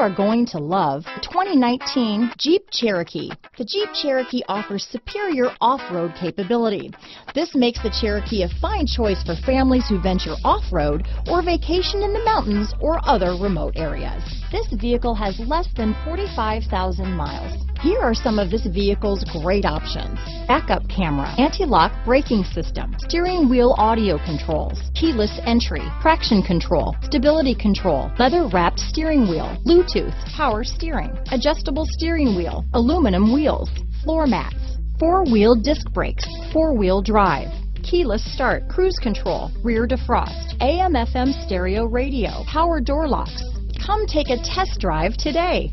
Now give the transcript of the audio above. are going to love the 2019 Jeep Cherokee. The Jeep Cherokee offers superior off-road capability. This makes the Cherokee a fine choice for families who venture off-road or vacation in the mountains or other remote areas. This vehicle has less than 45,000 miles. Here are some of this vehicle's great options: backup camera, anti-lock braking system, steering wheel audio controls, keyless entry, traction control, stability control, leather-wrapped steering wheel, Bluetooth, power steering, adjustable steering wheel, aluminum wheels, floor mats, four-wheel disc brakes, four-wheel drive, keyless start, cruise control, rear defrost, AM/FM stereo radio, power door locks. Come take a test drive today.